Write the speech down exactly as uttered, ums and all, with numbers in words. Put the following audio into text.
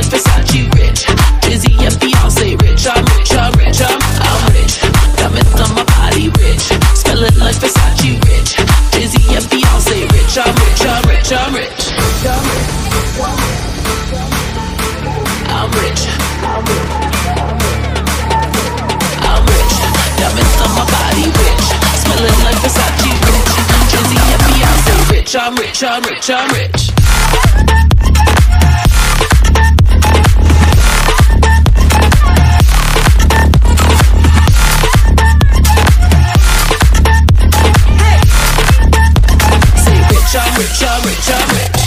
Like Versace rich, Dizzy and Beyonce rich. I'm rich, I'm rich, I'm, I'm rich. Diamonds on my body rich. Smell it like Versace rich, Dizzy and Beyonce rich. I'm rich, I'm rich, I'm rich. I'm rich, I'm rich. Diamonds on my body rich. Smell it like Versace rich, Dizzy and Beyonce rich. I'm rich, I'm rich, I'm rich. Jump it, jump it, jump it.